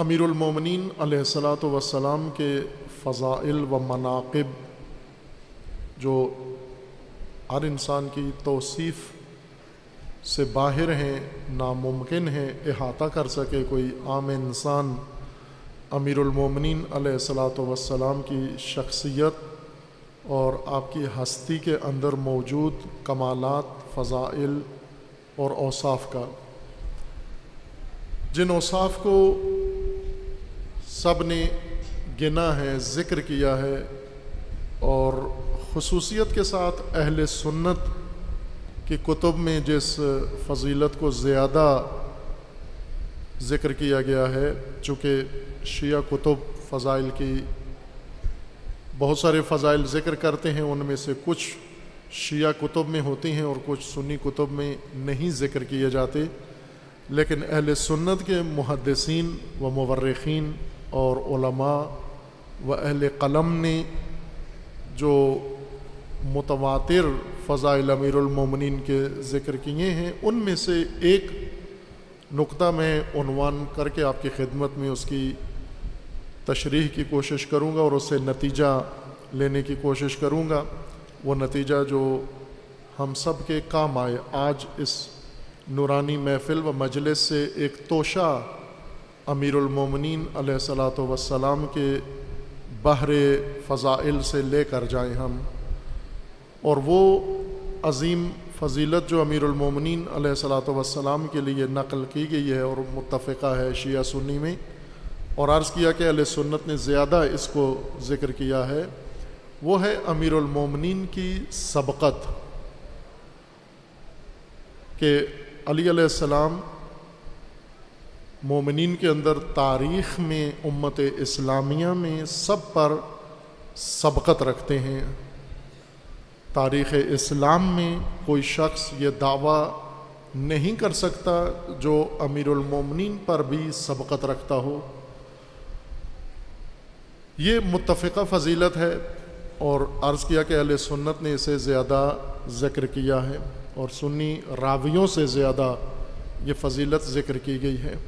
अमीरुल मोमिनिन अलैहिस्सलातु वस्सलाम के फ़ज़ाइल व मनाक़िब जो हर इंसान की तौसीफ़ से बाहर हैं, नामुमकिन हैं इहाता कर सके कोई आम इंसान। अमीरुल मोमिनिन अलैहिस्सलातु वस्सलाम की शख्सियत और आपकी हस्ती के अंदर मौजूद कमालात, फ़ज़ाइल और औसाफ़ का, जिन औसाफ़ को सब ने गिना है, ज़िक्र किया है और ख़ुसूसियत के साथ अहले सुन्नत की कुतुब में जिस फजीलत को ज़्यादा ज़िक्र किया गया है, चूँकि शिया कुतुब फ़ज़ाइल की बहुत सारे फ़ज़ाइल ज़िक्र करते हैं, उनमें से कुछ शिया कुतुब में होती हैं और कुछ सुन्नी कुतुब में नहीं ज़िक्र किए जाते, लेकिन अहले सुन्नत के मुहद्दिसीन व मुवर्रिखीन और उलमा व अहले कलम ने जो मुतवातिर फ़ज़ाइल अमीरुल मोमिनिन के ज़िक्र किए हैं, उनमें से एक नुक्ता मैं उन्वान करके आपकी खिदमत में उसकी तशरीह की कोशिश करूँगा और उससे नतीजा लेने की कोशिश करूँगा, वो नतीजा जो हम सब के काम आए। आज इस नूरानी महफ़िल व मजलिस से एक तोशा अमीरुल मोमिनिन अलैहिस्सलातु वस्सलाम के बहरे फ़ज़ाइल से लेकर जाएं हम, और वो अज़ीम फ़जीलत जो अमीरुल मोमिनिन अलैहिस्सलातु वस्सलाम के लिए नकल की गई है और मुत्तफ़िक़ा है शिया सुन्नी में, और अर्ज़ किया कि अहले सुन्नत ने ज़्यादा इसको ज़िक्र किया है, वो है अमीरुल मोमिनिन की सबक़त के अली अलैहिस्सलाम मोमिनिन के अंदर तारीख़ में, उम्मत इस्लामिया में सब पर सबक़त रखते हैं। तारीख़ इस्लाम में कोई शख्स ये दावा नहीं कर सकता जो अमीरुल मोमिनिन पर भी सबक़त रखता हो। ये मुत्तफ़िक़ा फ़जीलत है और अर्ज़ किया कि अहले सुन्नत ने इसे ज़्यादा ज़िक्र किया है और सुन्नी रावियों से ज़्यादा ये फ़जीलत ज़िक्र की गई है।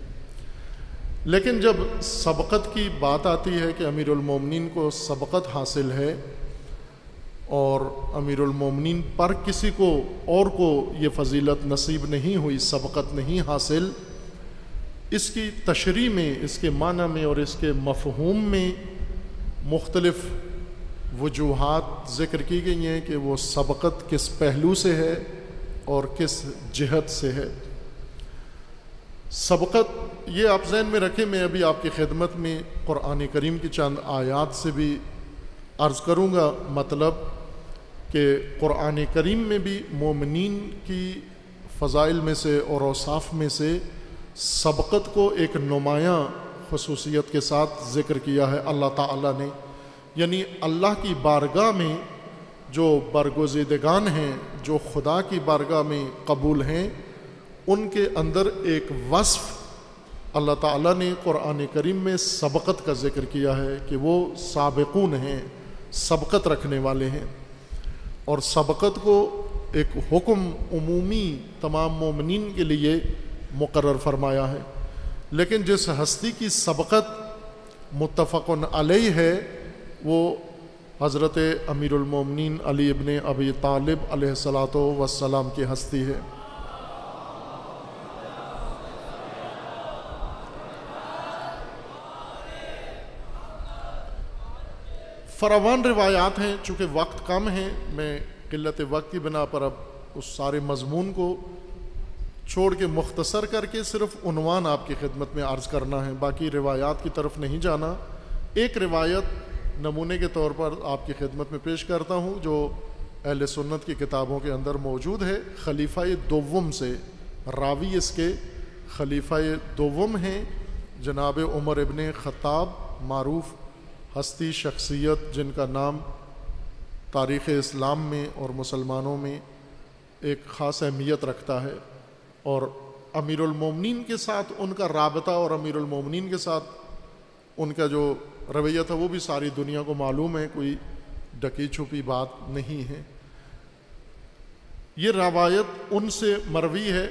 लेकिन जब सबक़त की बात आती है कि अमीरुल मोमिनिन को सबक़त हासिल है और अमीरुल मोमिनिन पर किसी को और को ये फ़जीलत नसीब नहीं हुई, सबक़त नहीं हासिल, इसकी तशरीह में, इसके माना में और इसके मफ़हूम में मुख्तलिफ़ वजूहात ज़िक्र की गई हैं कि वो सबक़त किस पहलू से है और किस जिहत से है। सबक़त ये आप जहन में रखें, मैं अभी आपकी खिदमत में क़ुरान करीम की चंद आयात से भी अर्ज़ करूँगा, मतलब कि क़ुरान करीम में भी मोमिनीन की फ़ज़ाइल में से और औसाफ़ में से सबक़त को एक नुमायाँ ख़ुसूसियत के साथ ज़िक्र किया है अल्लाह ताला ने। यानी अल्लाह की बारगाह में जो बरगुज़ीदगान हैं, जो खुदा की बारगाह में कबूल हैं, उनके अंदर एक वस्फ़ अल्लाह ताला ने क़ुरान करीम में सबक़त का ज़िक्र किया है कि वो साबिक़ून हैं, सबक़त रखने वाले हैं। और सबक़त को एक हुक्म उमूमी तमाम मोमिनीन के लिए मुकर्रर फरमाया है। लेकिन जिस हस्ती की सबक़त मुत्तफ़क़ुन अलैह है, वो हज़रत अमीरुल मोमिनिन अली इब्ने अबी तालिब अलैहिस्सलातो वस्सलाम की हस्ती है। फ़रावान रिवायात हैं, चूँकि वक्त कम है, मैं किल्लत वक्त की बिना पर अब उस सारे मजमून को छोड़ के मुख्तसर करके सिर्फ उन्वान आपकी खिदमत में अर्ज़ करना है, बाकी रिवायात की तरफ नहीं जाना। एक रिवायत नमूने के तौर पर आपकी खिदमत में पेश करता हूँ जो अहले सुन्नत की किताबों के अंदर मौजूद है, खलीफ़ाए दोवम से। रावी इसके खलीफ़ाए दोवम हैं जनाब उमर इबने खताब, मारूफ हस्ती, शख्सियत जिनका नाम तारीख़ इस्लाम में और मुसलमानों में एक ख़ास अहमियत रखता है। और अमीरुल मोमिनिन के साथ उनका राबता और अमीरुल मोमिनिन के साथ उनका जो रवैया था वो भी सारी दुनिया को मालूम है, कोई ढकी छुपी बात नहीं है। ये रवायत उनसे मरवी है,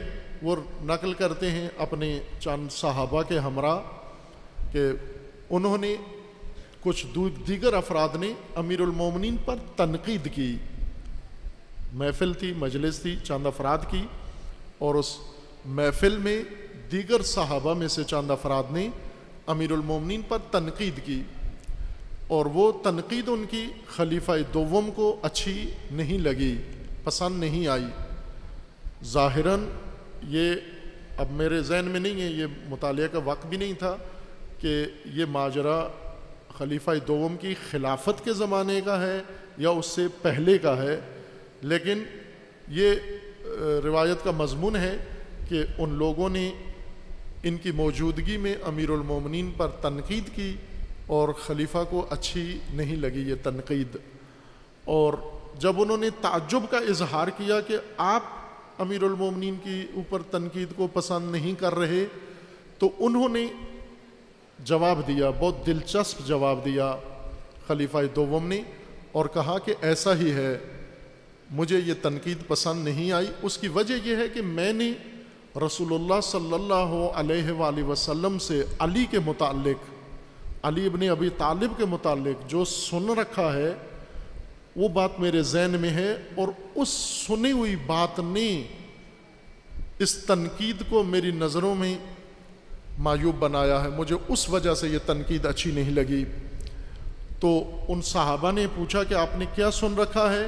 वो नकल करते हैं अपने चंद सहाबा के हमरा कि उन्होंने कुछ दीगर अफराद ने अमीरुल मोमिनिन पर तनकीद की। महफिल थी, मजलिस थी चंद अफराद की, और उस महफिल में दीगर साहबा में से चंद अफराद ने अमीरुल मोमिनिन पर तनकीद की, और वो तनकीद उनकी खलीफा दोवम को अच्छी नहीं लगी, पसंद नहीं आई। ज़ाहिरन ये अब मेरे जहन में नहीं है, ये मुतालिया का वक्त भी नहीं था कि ये माजरा खलीफा दोवम की खिलाफत के ज़माने का है या उससे पहले का है, लेकिन ये रिवायत का मजमून है कि उन लोगों ने इनकी मौजूदगी में अमीरुल मोमिनिन पर तनकीद की और खलीफा को अच्छी नहीं लगी ये तनकीद। और जब उन्होंने ताज्जुब का इजहार किया कि आप अमीरुल मोमिनिन की ऊपर तनकीद को पसंद नहीं कर रहे, तो उन्होंने जवाब दिया, बहुत दिलचस्प जवाब दिया खलीफा दोवम ने, और कहा कि ऐसा ही है, मुझे ये तनकीद पसंद नहीं आई। उसकी वजह यह है कि मैंने रसूलुल्लाह सल्लल्लाहु अलैहि वसल्लम से अली के मुतालिक, अली इब्ने अबी तालिब के मुतालिक जो सुन रखा है वो बात मेरे जहन में है, और उस सुनी हुई बात ने इस तनकीद को मेरी नज़रों में मायूब बनाया है, मुझे उस वजह से ये तनकीद अच्छी नहीं लगी। तो उन साहबा ने पूछा कि आपने क्या सुन रखा है?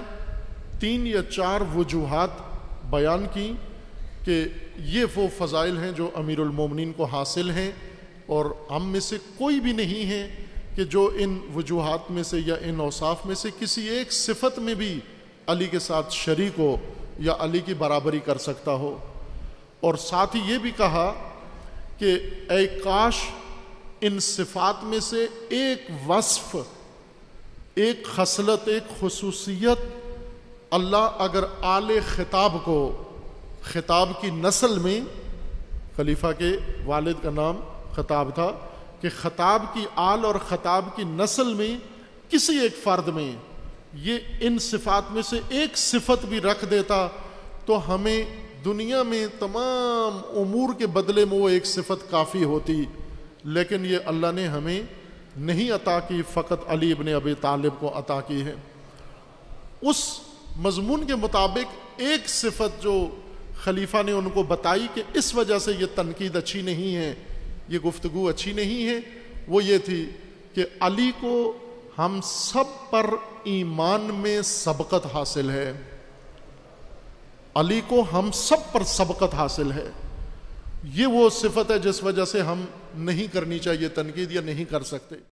3 या 4 वजूहात बयान की कि ये वो फ़ज़ाइल हैं जो अमीरुल मोमिनिन को हासिल हैं, और हम में से कोई भी नहीं है कि जो इन वजूहात में से या इन औसाफ में से किसी एक सिफत में भी अली के साथ शरीक हो या अली की बराबरी कर सकता हो। और साथ ही ये भी कहा कि ऐ काश इन सिफात में से एक वस्फ़, एक खसलत, एक खुसूसियत अल्लाह अगर आले खिताब को, खिताब की नस्ल में, खलीफा के वालिद का नाम खताब था, कि खताब की आल और खताब की नस्ल में किसी एक फ़र्द में ये इन सिफात में से एक सिफत भी रख देता तो हमें दुनिया में तमाम उमूर के बदले में वो एक सिफत काफ़ी होती, लेकिन ये अल्लाह ने हमें नहीं अता की, फ़कत अली इब्ने अबी तालिब को अता की है। उस मजमून के मुताबिक एक सिफत जो खलीफा ने उनको बताई कि इस वजह से ये तनकीद अच्छी नहीं है, ये गुफ्तगू अच्छी नहीं है, वो ये थी कि अली को हम सब पर ईमान में सबकत हासिल है, अली को हम सब पर सबकत हासिल है। ये वो सिफत है जिस वजह से हम नहीं करनी चाहिए तनकीद या नहीं कर सकते।